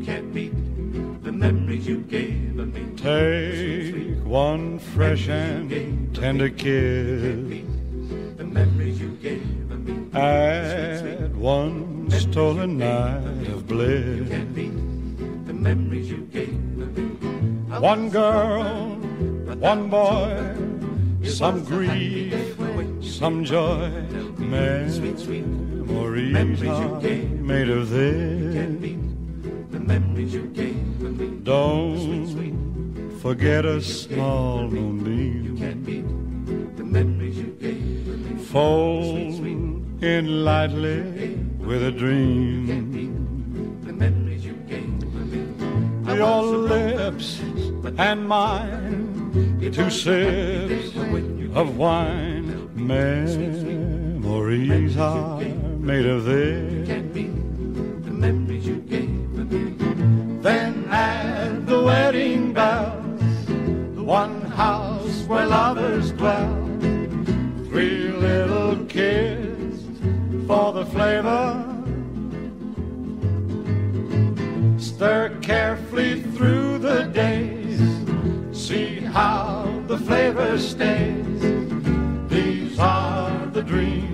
you can't beat the memories you gave of me. Take one fresh and tender kiss, the memories you gave of me. Add one stolen night of bliss, you can't beat the memories you gave of me. One girl, one boy, some grief, some joy, memories are made of this. Don't forget a small moonbeam. Fold in lightly with a dream. Your lips and mine, two sips of wine. Memories are made of this. Then add the wedding bells, the one house where lovers dwell, three little kids for the flavor. Stir carefully through the days, see how the flavor stays. These are the dreams.